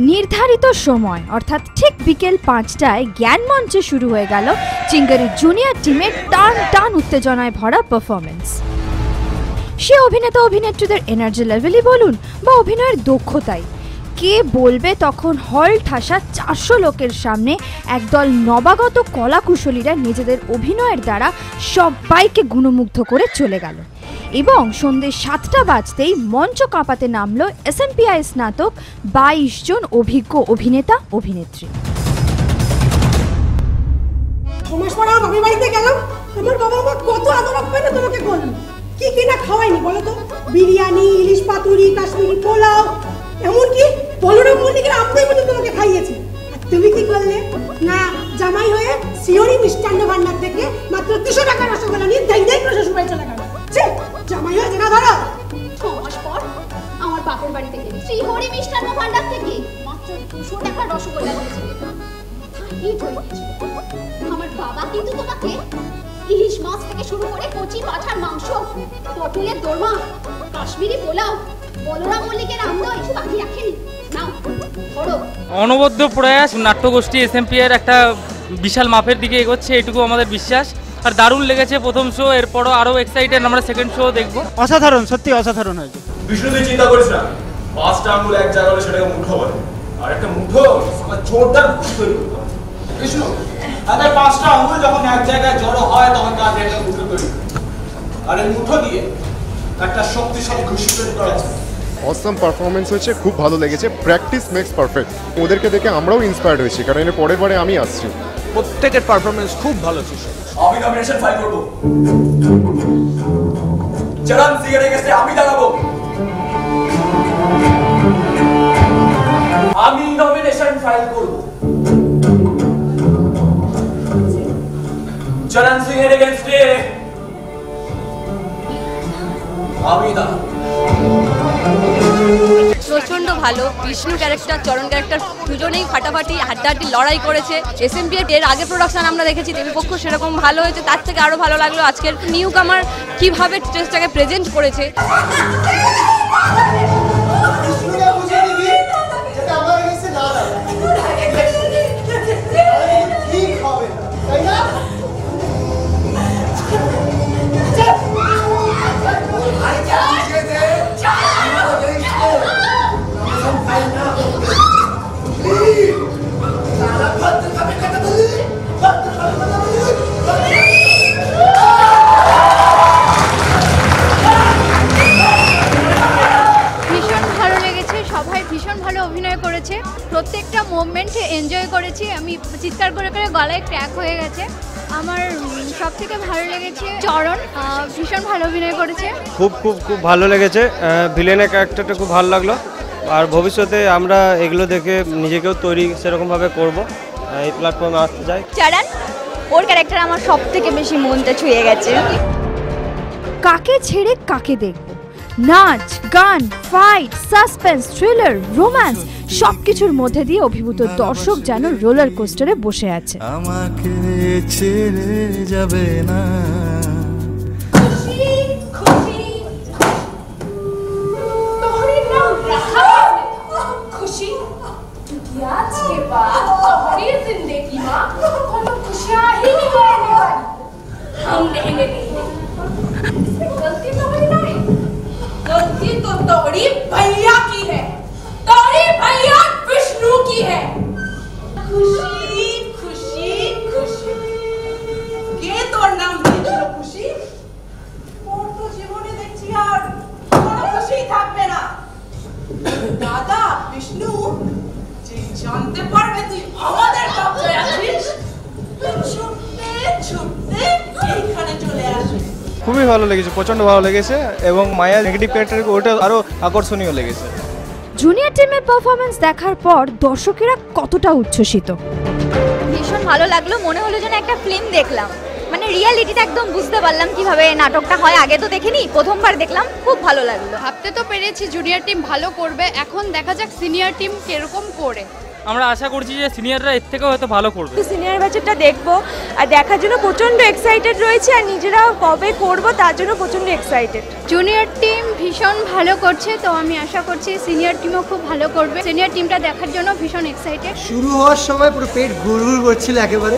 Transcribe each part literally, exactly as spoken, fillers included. निर्धारित समय अर्थात ठीक बिकेल पाँचटाय ज्ञानमंचे शुरू हो गेल चिंगारी जूनियर टीमेर टान टान उत्तेजनाय भरा परफरमेंस। से अभिनेता अभिनेत्रीदेर एनार्जी लेवलई बोलुन बा अभिनयेर दक्षताय के बोलबे तखन हल ठासा चारशो लोकेर सामने एकदल नवागत कलाकुशलीरा निजेदेर अभिनयेर द्वारा सबाइके गुणमुग्ध करे चले गेल एवं सन्ধ্যে सातटा बाजतेई मंच काँपाते नामलो एस एम पी आई स्नातक बाईश जन अभिज्ञ अभिनेता अभिनेत्री। অনবদ্য প্রয়াস নাট্যগোষ্ঠী এস এম পি এর একটা বিশাল মাপের দিকে এগোচ্ছে এটুকু আমাদের বিশ্বাস। আর দারুণ লেগেছে প্রথম শো, এরপরও আরো এক্সাইটেড আমরা সেকেন্ড শো দেখব। অসাধারণ, সত্যি অসাধারণ হয়েছে। বিষ্ণুদে চিন্তা করিস না, পাঁচটা আঙ্গুল এক জায়গা হলে সেটাকে মুঠো বলে, আর একটা মুঠো সবার জোরদার খুশি তৈরি করতে হয়। বিষ্ণু আগে পাঁচটা আঙ্গুল যখন এক জায়গায় জড়ো হয় তখন তার একটা মুঠো তৈরি, আর এই মুঠো দিয়ে একটা শক্তিশালী খুশি তৈরি করা যায়। অসম পারফরমেন্স হয়েছে, খুব ভালো লেগেছে। প্র্যাকটিস মেক্স পারফেক্ট, ওদেরকে দেখে আমরাও ইন্সপায়ার্ড হয়েছি, কারণ এর পরে পরে আমি আসছি। প্রত্যেকের পারফরমেন্স খুব ভালো ছিল। আমি নমিনেশন ফাইল করব, চরণ সিংহের কাছে আমি দাঁড়াবো, আমি নমিনেশন ফাইল করব, চরণ সিংহের কাছে আমি দাঁড়াবো। প্রচন্ড ভালো, বিষ্ণু ক্যারেক্টার চরণ ক্যারেক্টার দুজনেই ফাটাফাটি হাড্ডাহাড্ডি লড়াই করেছে। এস এম পি এর আগে প্রোডাকশন আমরা দেখেছি দেবীপক্ষ, সেরকম ভালো হয়েছে, তার থেকে আরও ভালো লাগলো আজকের নিউ কামার কীভাবে স্টেজটাকে প্রেজেন্ট করেছে। প্রত্যেকটা মোমেন্টে এনজয় করেছি আমি, চিৎকার করে করে গলায় ক্র্যাক হয়ে গেছে। আমার সব থেকে ভালো লেগেছে চরণ, ভীষণ ভালো অভিনয় করেছে, খুব খুব খুব ভালো লেগেছে। ভিলেনের ক্যারেক্টারটা খুব ভালো লাগলো, আর ভবিষ্যতে আমরা এগুলো দেখে নিজেকেও তৈরি সেরকমভাবে করব, এই প্ল্যাটফর্মে আসতে চাই। চরণ ওর ক্যারেক্টার আমার সব থেকে বেশি মনটা ছুঁয়ে গেছে। কাকে ছেড়ে কাকে দেখব, নাচ গান ফাইট সাসপেন্স থ্রিলার রোম্যান্স সবকিছুর মধ্যে দিয়ে অভিভূত দর্শক যেন রোলার কোস্টারে বসে আছে। আমাকে ছেড়ে যাবে না, খুবই ভালো লেগেছে, প্রচন্ড ভালো লেগেছে। এবং মায়া নেগেটিভ ক্যারেক্টারকে ওটা আরো আকর্ষণীয় লেগেছে। জুনিয়র টিমের পারফরম্যান্স দেখার পর দর্শকেরা কতটা উচ্ছ্বসিত, ভীষণ ভালো লাগলো। মনে হলো যেন একটা ফিল্ম দেখলাম, মানে রিয়ালিটিটা একদম বুঝতে পারলাম কিভাবে নাটকটা হয়, আগে তো দেখিনি, প্রথমবার দেখলাম, খুব ভালো লাগলো। ভাবতে তো পেরেছি জুনিয়র টিম ভালো করবে, এখন দেখা যাক সিনিয়র টিম কিরকম করে। আমরা আশা করছি যে সিনিয়ররা এর থেকেও হয়তো ভালো করবে। সিনিয়র ব্যাচটা দেখব আর দেখার জন্য প্রচন্ড এক্সাইটেড রয়েছে আর নিজেরাও কবে করব তার জন্য প্রচন্ড এক্সাইটেড। জুনিয়র টিম ভীষণ ভালো করছে, তো আমি আশা করছি সিনিয়র টিমও খুব ভালো করবে। সিনিয়র টিমটা দেখার জন্য ভীষণ এক্সাইটেড। শুরু হওয়ার সময় পুরো পেট ঘুরঘুর করছিল, একেবারে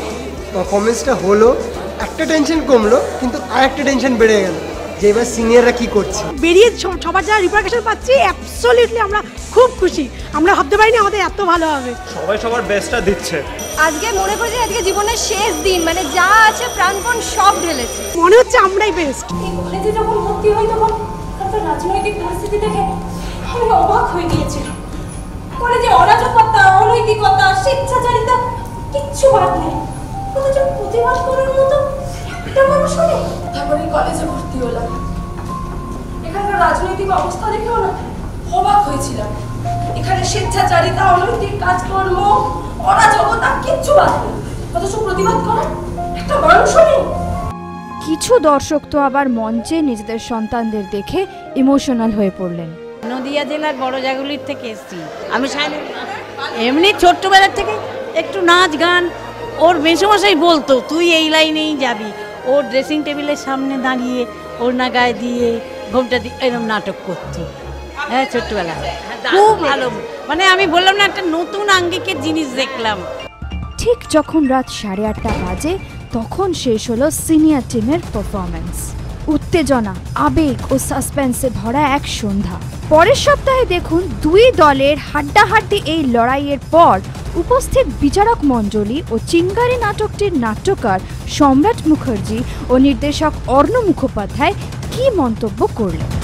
পারফরম্যান্সটা হলো, একটা টেনশন কমলো কিন্তু আরেকটা টেনশন বেড়ে গেল যে এবার সিনিয়ররা কি করছে। বেরিয়ে সবার যারা রিপ্রেজেন্টেশন পাচ্ছি অ্যাবসলিউটলি আমরা খুব খুশি, আমরা ভাবতে পারিনি আমাদের এত ভালো হবে। সবাই সবার বেস্টটা দিচ্ছে। আজকে মনে করি যে আজকে জীবনের শেষ দিন, মানে যা আছে প্রাণপণ সব ঢেলেছি, মনে হচ্ছে আমরাই বেস্ট। কলেজে যখন ভর্তি হই তখন একটা রাজনৈতিক পরিস্থিতি দেখে আমি অবাক হয়ে গিয়েছিলাম। কলেজে অরাজকতা, অনৈতিকতা, স্বেচ্ছাচারিতা কিচ্ছু বাদ নেই, অথচ প্রতিবাদ করার মতো একটা মানুষ নেই। তারপরে কলেজে ভর্তি হলাম, এখানকার রাজনৈতিক অবস্থা দেখেও না অবাক হয়েছিলাম। এখানে স্বেচ্ছাচারিতা, অনৈতিক কাজকর্ম, অরাজকতা কিচ্ছু বাদ নেই, অথচ প্রতিবাদ করার একটা মানুষ নেই। কিছু দর্শক তো আবার মঞ্চে নিজেদের সন্তানদের দেখে ইমোশনাল হয়ে পড়লেন। নদিয়া জেলার বড়জাগুলির থেকে এসেছি আমি, এমনি ছোট্টবেলার থেকে একটু নাচ গান। ওর মেসোমশাই বলতো তুই এই লাইনেই যাবি, ওর ড্রেসিং টেবিলের সামনে দাঁড়িয়ে ওর না গায়ে দিয়ে ঘোমটা দিয়ে এরকম নাটক করতো। হ্যাঁ ছোট্টবেলা খুব ভালো, মানে আমি বললাম না একটা নতুন আঙ্গিকের জিনিস দেখলাম। ঠিক যখন রাত সাড়ে আটটা বাজে তখন শেষ হলো সিনিয়র টিমের পারফরমেন্স। উত্তেজনা, আবেগ ও সাসপেন্সে ভরা এক সন্ধ্যা। পরের সপ্তাহে দেখুন দুই দলের হাড্ডাহাড্ডি এই লড়াইয়ের পর উপস্থিত বিচারক মণ্ডলী ও চিঙ্গারি নাটকটির নাট্যকার সম্রাট মুখার্জি ও নির্দেশক অর্ণ মুখোপাধ্যায় কী মন্তব্য করলেন।